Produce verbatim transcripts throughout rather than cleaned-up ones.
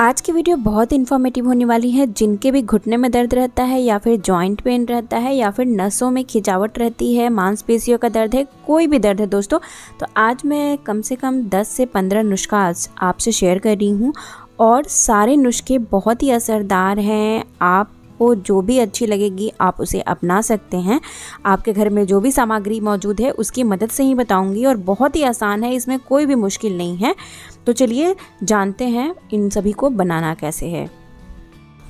आज की वीडियो बहुत इन्फॉर्मेटिव होने वाली है। जिनके भी घुटने में दर्द रहता है या फिर जॉइंट पेन रहता है या फिर नसों में खिंचावट रहती है, मांसपेशियों का दर्द है, कोई भी दर्द है दोस्तों, तो आज मैं कम से कम दस से पंद्रह नुस्खा आपसे शेयर कर रही हूँ और सारे नुस्खे बहुत ही असरदार हैं। आप वो जो भी अच्छी लगेगी आप उसे अपना सकते हैं। आपके घर में जो भी सामग्री मौजूद है उसकी मदद से ही बताऊंगी और बहुत ही आसान है, इसमें कोई भी मुश्किल नहीं है। तो चलिए जानते हैं इन सभी को बनाना कैसे है।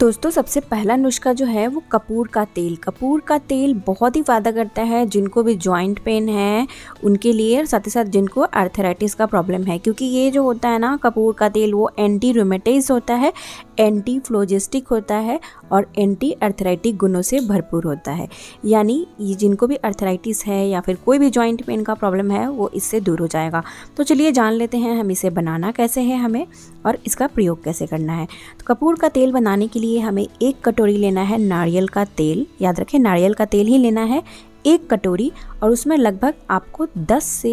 दोस्तों सबसे पहला नुस्खा जो है वो कपूर का तेल। कपूर का तेल बहुत ही फ़ायदा करता है जिनको भी जॉइंट पेन है उनके लिए, और साथ ही साथ जिनको आर्थराइटिस का प्रॉब्लम है, क्योंकि ये जो होता है ना कपूर का तेल वो एंटी रूमेटाइज होता है, एंटी फ्लोजिस्टिक होता है और एंटी आर्थराइटिक गुणों से भरपूर होता है। यानी ये जिनको भी आर्थराइटिस है या फिर कोई भी जॉइंट पेन का प्रॉब्लम है वो इससे दूर हो जाएगा। तो चलिए जान लेते हैं हम इसे बनाना कैसे है हमें और इसका प्रयोग कैसे करना है। तो कपूर का तेल बनाने के लिए लिए हमें एक कटोरी लेना है नारियल का तेल। याद रखें नारियल का तेल ही लेना है एक कटोरी, और उसमें लगभग आपको दस से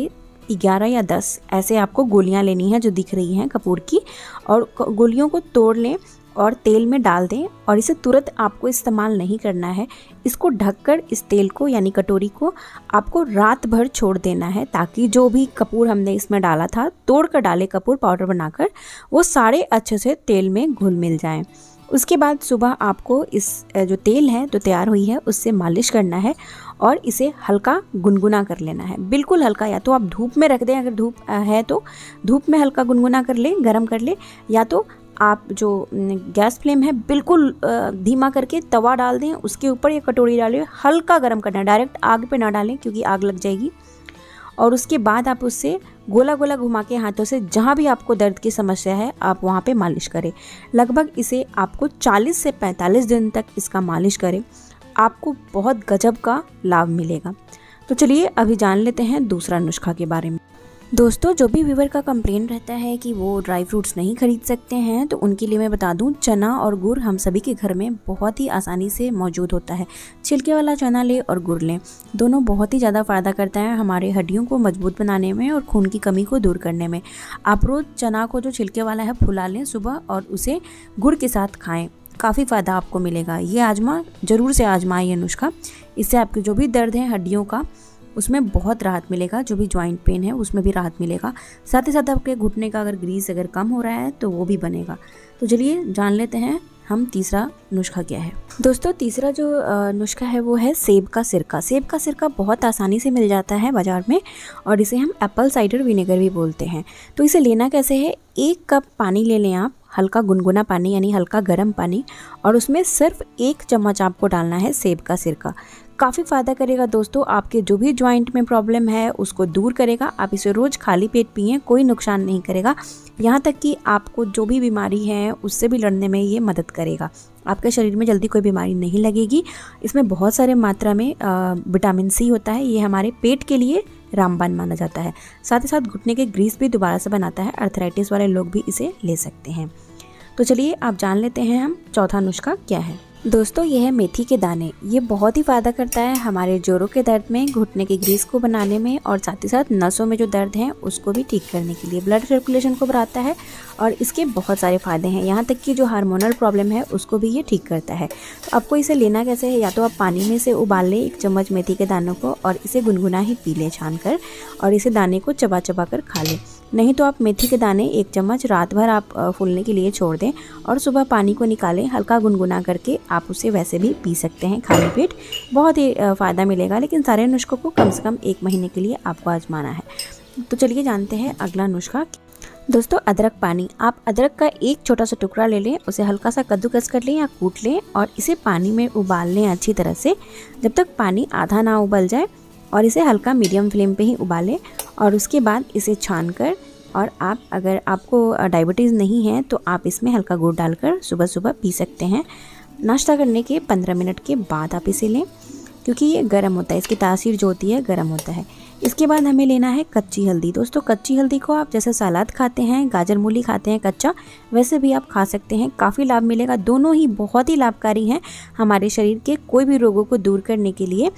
ग्यारह या दस ऐसे आपको गोलियां लेनी है जो दिख रही हैं कपूर की, और गोलियों को तोड़ लें और तेल में डाल दें। और इसे तुरंत आपको इस्तेमाल नहीं करना है, इसको ढककर इस तेल को यानी कटोरी को आपको रात भर छोड़ देना है, ताकि जो भी कपूर हमने इसमें डाला था, तोड़ कर डाले कपूर पाउडर बनाकर, वो सारे अच्छे से तेल में घुल मिल जाएँ। उसके बाद सुबह आपको इस जो तेल है तो तैयार हुई है उससे मालिश करना है और इसे हल्का गुनगुना कर लेना है, बिल्कुल हल्का। या तो आप धूप में रख दें, अगर धूप है तो धूप में हल्का गुनगुना कर लें, गर्म कर लें, या तो आप जो गैस फ्लेम है बिल्कुल धीमा करके तवा डाल दें, उसके ऊपर ये कटोरी डालें, हल्का गर्म करना है, डायरेक्ट आग पे ना डालें क्योंकि आग लग जाएगी। और उसके बाद आप उससे गोला गोला घुमा के हाथों से जहाँ भी आपको दर्द की समस्या है आप वहाँ पे मालिश करें। लगभग इसे आपको चालीस से पैंतालीस दिन तक इसका मालिश करें, आपको बहुत गजब का लाभ मिलेगा। तो चलिए अभी जान लेते हैं दूसरा नुस्खा के बारे में। दोस्तों जो भी व्यूवर का कंप्लेन रहता है कि वो ड्राई फ्रूट्स नहीं खरीद सकते हैं, तो उनके लिए मैं बता दूं चना और गुड़ हम सभी के घर में बहुत ही आसानी से मौजूद होता है। छिलके वाला चना लें और गुड़ लें, दोनों बहुत ही ज़्यादा फ़ायदा करता है हमारे हड्डियों को मजबूत बनाने में और खून की कमी को दूर करने में। आप रोज़ चना को जो छिलके वाला है फुला लें सुबह और उसे गुड़ के साथ खाएँ, काफ़ी फ़ायदा आपको मिलेगा। ये आजमा ज़रूर से आजमाएं ये नुस्खा, इससे आपके जो भी दर्द है हड्डियों का उसमें बहुत राहत मिलेगा, जो भी जॉइंट पेन है उसमें भी राहत मिलेगा। साथ ही साथ आपके घुटने का अगर ग्रीस अगर कम हो रहा है तो वो भी बनेगा। तो चलिए जान लेते हैं हम तीसरा नुस्खा क्या है। दोस्तों तीसरा जो नुस्खा है वो है सेब का सिरका। सेब का सिरका बहुत आसानी से मिल जाता है बाज़ार में, और इसे हम एप्पल साइडर विनेगर भी बोलते हैं। तो इसे लेना कैसे है, एक कप पानी ले लें आप, हल्का गुनगुना पानी यानी हल्का गर्म पानी, और उसमें सिर्फ एक चम्मच आपको डालना है सेब का सिरका। काफ़ी फ़ायदा करेगा दोस्तों, आपके जो भी जॉइंट में प्रॉब्लम है उसको दूर करेगा। आप इसे रोज़ खाली पेट पिएं, कोई नुकसान नहीं करेगा, यहाँ तक कि आपको जो भी बीमारी है उससे भी लड़ने में ये मदद करेगा। आपके शरीर में जल्दी कोई बीमारी नहीं लगेगी। इसमें बहुत सारे मात्रा में विटामिन सी होता है, ये हमारे पेट के लिए रामबाण माना जाता है। साथ ही साथ घुटने के ग्रीस भी दोबारा से बनाता है, आर्थराइटिस वाले लोग भी इसे ले सकते हैं। तो चलिए आप जान लेते हैं हम चौथा नुस्खा क्या है। दोस्तों ये है मेथी के दाने। ये बहुत ही फ़ायदा करता है हमारे जोड़ों के दर्द में, घुटने के ग्रीस को बनाने में, और साथ ही साथ नसों में जो दर्द है उसको भी ठीक करने के लिए, ब्लड सर्कुलेशन को बढ़ाता है, और इसके बहुत सारे फ़ायदे हैं। यहाँ तक कि जो हार्मोनल प्रॉब्लम है उसको भी ये ठीक करता है। तो आपको इसे लेना कैसे है, या तो आप पानी में से उबाल लें एक चम्मच मेथी के दानों को और इसे गुनगुना ही पी लें छान कर, और इसे दाने को चबा चबा कर खा लें। नहीं तो आप मेथी के दाने एक चम्मच रात भर आप फूलने के लिए छोड़ दें और सुबह पानी को निकालें, हल्का गुनगुना करके आप उसे वैसे भी पी सकते हैं खाली पेट, बहुत ही फ़ायदा मिलेगा। लेकिन सारे नुस्खों को कम से कम एक महीने के लिए आपको आजमाना है। तो चलिए जानते हैं अगला नुस्खा। दोस्तों अदरक पानी। आप अदरक का एक छोटा सा टुकड़ा ले लें, उसे हल्का सा कद्दूकस कर लें या कूट लें, और इसे पानी में उबाल लें अच्छी तरह से, जब तक पानी आधा ना उबल जाए, और इसे हल्का मीडियम फ्लेम पे ही उबालें। और उसके बाद इसे छानकर, और आप अगर आपको डायबिटीज़ नहीं है तो आप इसमें हल्का गुड़ डालकर सुबह सुबह पी सकते हैं। नाश्ता करने के पंद्रह मिनट के बाद आप इसे लें, क्योंकि ये गर्म होता है, इसकी तासीर जो होती है गर्म होता है। इसके बाद हमें लेना है कच्ची हल्दी। दोस्तों कच्ची हल्दी को आप जैसे सलाद खाते हैं, गाजर मूली खाते हैं कच्चा, वैसे भी आप खा सकते हैं, काफ़ी लाभ मिलेगा। दोनों ही बहुत ही लाभकारी हैं हमारे शरीर के कोई भी रोगों को दूर करने के लिए।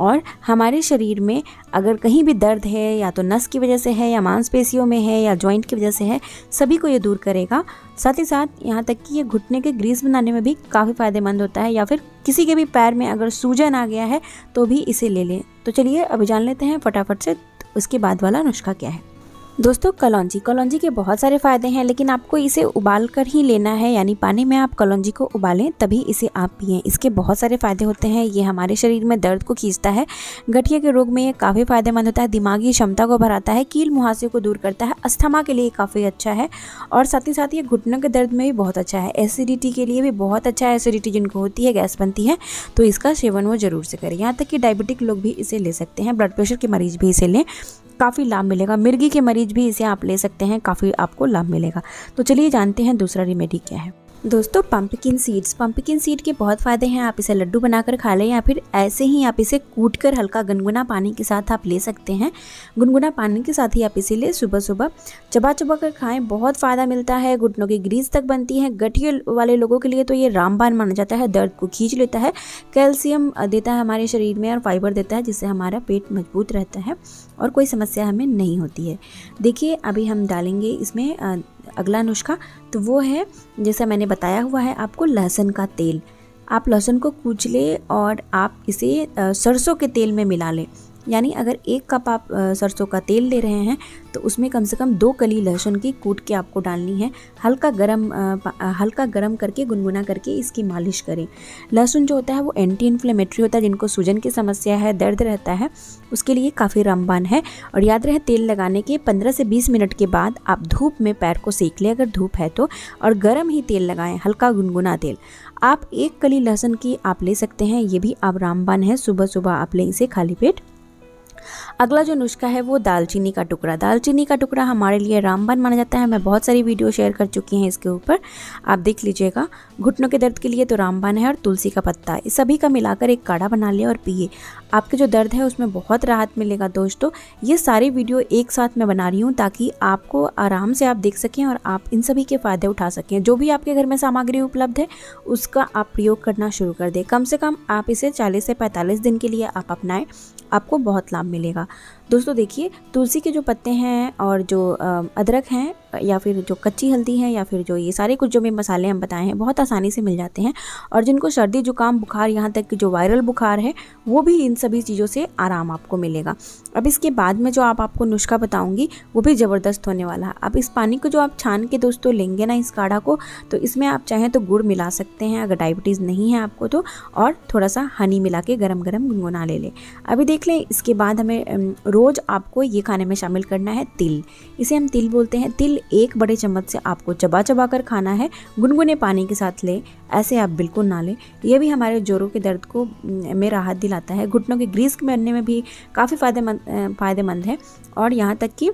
और हमारे शरीर में अगर कहीं भी दर्द है, या तो नस की वजह से है, या मांसपेशियों में है, या जॉइंट की वजह से है, सभी को ये दूर करेगा। साथ ही साथ यहाँ तक कि ये घुटने के ग्रीस बनाने में भी काफ़ी फ़ायदेमंद होता है। या फिर किसी के भी पैर में अगर सूजन आ गया है तो भी इसे ले लें। तो चलिए अभी जान लेते हैं फटाफट से उसके बाद वाला नुस्खा क्या है। दोस्तों कलौंजी, कलौंजी के बहुत सारे फ़ायदे हैं, लेकिन आपको इसे उबाल कर ही लेना है, यानी पानी में आप कलौंजी को उबालें तभी इसे आप पिएं। इसके बहुत सारे फ़ायदे होते हैं। ये हमारे शरीर में दर्द को खींचता है, गठिया के रोग में ये काफ़ी फ़ायदेमंद होता है, दिमागी क्षमता को बढ़ाता है, कील मुहासे को दूर करता है, अस्थमा के लिए काफ़ी अच्छा है, और साथ ही साथ ये घुटनों के दर्द में भी बहुत अच्छा है, एसिडिटी के लिए भी बहुत अच्छा है। एसिडिटी जिनको होती है, गैस बनती है, तो इसका सेवन वो ज़रूर से करें। यहाँ तक कि डायबिटिक लोग भी इसे ले सकते हैं, ब्लड प्रेशर के मरीज़ भी इसे लें, काफ़ी लाभ मिलेगा। मिर्गी के मरीज भी इसे आप ले सकते हैं, काफ़ी आपको लाभ मिलेगा। तो चलिए जानते हैं दूसरा रेमेडी क्या है। दोस्तों पंपकिन सीड्स, पंपकिन सीड के बहुत फ़ायदे हैं। आप इसे लड्डू बनाकर खा लें, या फिर ऐसे ही आप इसे कूटकर हल्का गुनगुना पानी के साथ आप ले सकते हैं। गुनगुना पानी के साथ ही आप इसे ले सुबह सुबह चबा चबा कर खाएं, बहुत फ़ायदा मिलता है। घुटनों की ग्रीस तक बनती है। गठिया वाले लोगों के लिए तो ये रामबाण माना जाता है, दर्द को खींच लेता है, कैल्शियम देता है हमारे शरीर में और फाइबर देता है, जिससे हमारा पेट मजबूत रहता है और कोई समस्या हमें नहीं होती है। देखिए अभी हम डालेंगे इसमें अगला नुस्खा, तो वो है जैसा मैंने बताया हुआ है आपको, लहसुन का तेल। आप लहसुन को कूच लें और आप इसे सरसों के तेल में मिला लें, यानी अगर एक कप आप सरसों का तेल ले रहे हैं तो उसमें कम से कम दो कली लहसुन की कूट के आपको डालनी है। हल्का गरम हल्का गरम करके गुनगुना करके इसकी मालिश करें। लहसुन जो होता है वो एंटी इन्फ्लेमेटरी होता है। जिनको सूजन की समस्या है, दर्द रहता है, उसके लिए काफ़ी रामबाण है। और याद रहे तेल लगाने के पंद्रह से बीस मिनट के बाद आप धूप में पैर को सेक लें, अगर धूप है तो, और गर्म ही तेल लगाएँ, हल्का गुनगुना तेल। आप एक कली लहसुन की आप ले सकते हैं, ये भी आप रामबाण है, सुबह सुबह आप लें इसे खाली पेट। अगला जो नुस्खा है वो दालचीनी का टुकड़ा। दालचीनी का टुकड़ा हमारे लिए रामबाण माना जाता है। मैं बहुत सारी वीडियो शेयर कर चुकी हैं इसके ऊपर, आप देख लीजिएगा। घुटनों के दर्द के लिए तो रामबाण है और तुलसी का पत्ता, इस सभी का मिलाकर एक काढ़ा बना लिया और पिए, आपके जो दर्द है उसमें बहुत राहत मिलेगा। दोस्तों ये सारी वीडियो एक साथ मैं बना रही हूँ ताकि आपको आराम से आप देख सकें और आप इन सभी के फ़ायदे उठा सकें। जो भी आपके घर में सामग्री उपलब्ध है उसका आप प्रयोग करना शुरू कर दें। कम से कम आप इसे चालीस से पैंतालीस दिन के लिए आप अपनाएं, आपको बहुत लाभ मिलेगा। दोस्तों देखिए तुलसी के जो पत्ते हैं और जो अदरक हैं, या फिर जो कच्ची हल्दी है, या फिर जो ये सारे कुछ जो भी मसाले हम बताए हैं, बहुत आसानी से मिल जाते हैं। और जिनको सर्दी जुकाम बुखार, यहाँ तक कि जो वायरल बुखार है, वो भी इन सभी चीज़ों से आराम आपको मिलेगा। अब इसके बाद में जो आप आपको नुस्खा बताऊँगी वो भी ज़बरदस्त होने वाला है। अब इस पानी को जो आप छान के दोस्तों लेंगे ना, इस काढ़ा को, तो इसमें आप चाहें तो गुड़ मिला सकते हैं अगर डायबिटीज़ नहीं है आपको तो, और थोड़ा सा हनी मिला के गरम गरम गुनगुना ले लें। अभी देख लें इसके बाद हमें रोज़ आपको ये खाने में शामिल करना है तिल। इसे हम तिल बोलते हैं। तिल एक बड़े चम्मच से आपको चबा चबा कर खाना है, गुनगुने पानी के साथ लें, ऐसे आप बिल्कुल ना लें। यह भी हमारे जोड़ों के दर्द को में राहत दिलाता है। घुटनों के ग्रीस बनने में भी काफ़ी फ़ायदेमंद फ़ायदेमंद है, और यहाँ तक कि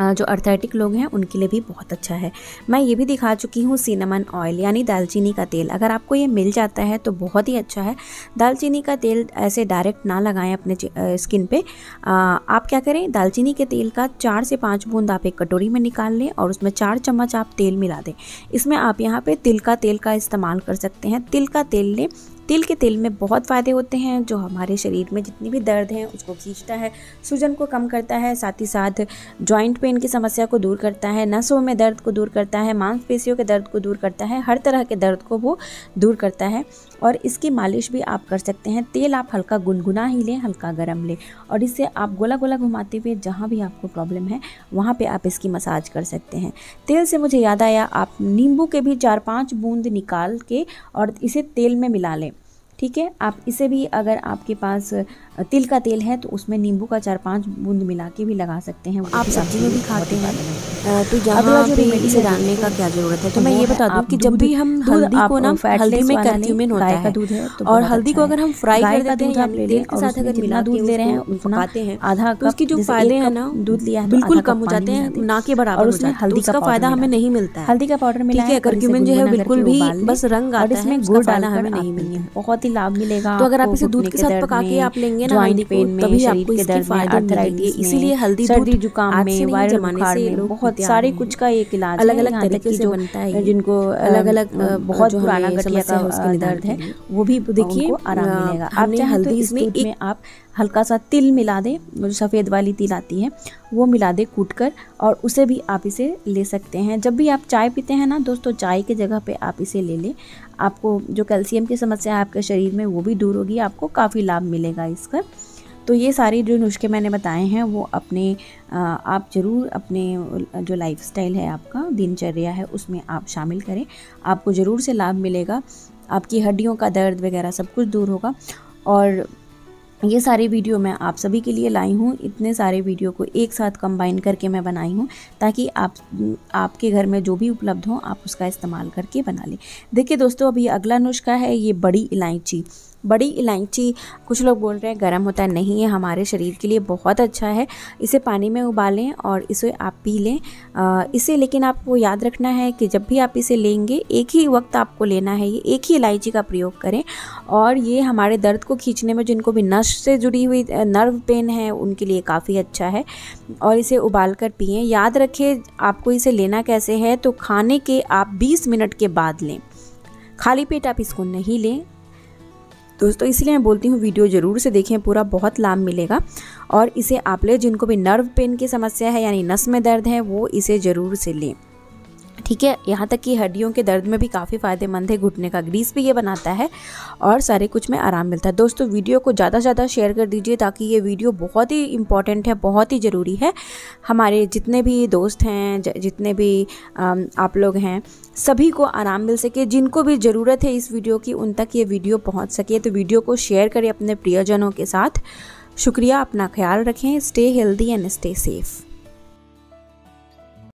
जो अर्थराइटिक लोग हैं उनके लिए भी बहुत अच्छा है। मैं ये भी दिखा चुकी हूँ सिनेमन ऑयल, यानी दालचीनी का तेल। अगर आपको ये मिल जाता है तो बहुत ही अच्छा है। दालचीनी का तेल ऐसे डायरेक्ट ना लगाएं अपने स्किन पे। आप क्या करें, दालचीनी के तेल का चार से पाँच बूंद आप एक कटोरी में निकाल लें और उसमें चार चम्मच आप तेल मिला दें। इसमें आप यहाँ पर तिल का तेल का इस्तेमाल कर सकते हैं। तिल का तेल लें। तिल के तेल में बहुत फ़ायदे होते हैं, जो हमारे शरीर में जितनी भी दर्द हैं उसको खींचता है, सूजन को कम करता है, साथ ही साथ जॉइंट पेन की समस्या को दूर करता है, नसों में दर्द को दूर करता है, मांसपेशियों के दर्द को दूर करता है, हर तरह के दर्द को वो दूर करता है। और इसकी मालिश भी आप कर सकते हैं। तेल आप हल्का गुनगुना ही लें, हल्का गर्म लें, और इससे आप गोला गोला घुमाते हुए जहाँ भी आपको प्रॉब्लम है वहाँ पर आप इसकी मसाज कर सकते हैं। तेल से मुझे याद आया, आप नींबू के भी चार पाँच बूंद निकाल के और इसे तेल में मिला लें, ठीक है। आप इसे भी अगर आपके पास तिल का तेल है तो उसमें नींबू का चार पाँच बूंद मिला के भी लगा सकते हैं, आप सब्जी में भी खाते हैं। तो यहाँ पे इसे डालने का क्या ज़रूरत है, तो मैं ये बता दूं कि जब भी हम हल्दी को ना हल्दी में कर्क्यूमिन होता है, और हल्दी को अगर हम फ्राई कर देते हैं तेल के साथ, अगर मिला दूध ले रहे हैं उठाते हैं आधा, उसके जो फायदे हैं ना, दूध लिया है बिल्कुल कम हो जाते हैं, ना के बराबर हो जाते हैं। हल्दी का फायदा हमें नहीं मिलता है, हल्दी का पाउडर मिला है, कर्क्यूमिन जो है बिल्कुल भी बस रंग आता है, इसमें गुड़ डालना हमें नहीं मिलता है। बहुत बहुत ही लाभ मिलेगा। तो अगर आप इसे दूध के साथ पका के आप लेंगे ना हल्दी पेन, तभी आपको इसके फायदे मिलेंगे। इसीलिए हल्दी दूध जुकाम में, वायरल बुखार में बहुत सारे कुछ का एक इलाज अलग अलग तरीके से बनता है, जिनको अलग अलग बहुत पुराना गठिया का उसके दर्द है वो भी देखिए आराम मिलेगा। आप चाहे हल्दी इसमें आप हल्का सा तिल मिला दें, जो सफ़ेद वाली तिल आती है वो मिला दें कूट कर, और उसे भी आप इसे ले सकते हैं। जब भी आप चाय पीते हैं ना दोस्तों, चाय के जगह पे आप इसे ले लें, आपको जो कैल्शियम की समस्या है आपके शरीर में वो भी दूर होगी, आपको काफ़ी लाभ मिलेगा इसका। तो ये सारे जो नुस्खे मैंने बताए हैं वो अपने आप ज़रूर अपने जो लाइफस्टाइल है आपका, दिनचर्या है, उसमें आप शामिल करें, आपको ज़रूर से लाभ मिलेगा। आपकी हड्डियों का दर्द वगैरह सब कुछ दूर होगा। और ये सारे वीडियो मैं आप सभी के लिए लाई हूँ, इतने सारे वीडियो को एक साथ कंबाइन करके मैं बनाई हूँ, ताकि आप आपके घर में जो भी उपलब्ध हो आप उसका इस्तेमाल करके बना लें। देखिए दोस्तों, अभी अगला नुस्खा है ये बड़ी इलायची। बड़ी इलायची कुछ लोग बोल रहे हैं गर्म होता है, नहीं है, हमारे शरीर के लिए बहुत अच्छा है। इसे पानी में उबालें और इसे आप पी लें। आ, इसे लेकिन आपको याद रखना है कि जब भी आप इसे लेंगे एक ही वक्त आपको लेना है, ये एक ही इलायची का प्रयोग करें। और ये हमारे दर्द को खींचने में, जिनको भी नस से जुड़ी हुई नर्व पेन है उनके लिए काफ़ी अच्छा है। और इसे उबाल कर पिएँ। याद रखें आपको इसे लेना कैसे है, तो खाने के आप बीस मिनट के बाद लें, खाली पेट आप इसको नहीं लें दोस्तों। इसलिए मैं बोलती हूँ वीडियो ज़रूर से देखें पूरा, बहुत लाभ मिलेगा। और इसे आप लें, जिनको भी नर्व पेन की समस्या है यानी नस में दर्द है वो इसे ज़रूर से लें, ठीक है। यहाँ तक कि हड्डियों के दर्द में भी काफ़ी फ़ायदेमंद है, घुटने का ग्रीस भी ये बनाता है और सारे कुछ में आराम मिलता है। दोस्तों वीडियो को ज़्यादा से ज़्यादा शेयर कर दीजिए, ताकि ये वीडियो बहुत ही इम्पॉर्टेंट है, बहुत ही ज़रूरी है। हमारे जितने भी दोस्त हैं, जितने भी आप लोग हैं, सभी को आराम मिल सके, जिनको भी ज़रूरत है इस वीडियो की उन तक ये वीडियो पहुँच सके। तो वीडियो को शेयर करें अपने प्रियजनों के साथ। शुक्रिया, अपना ख्याल रखें, stay healthy and stay safe.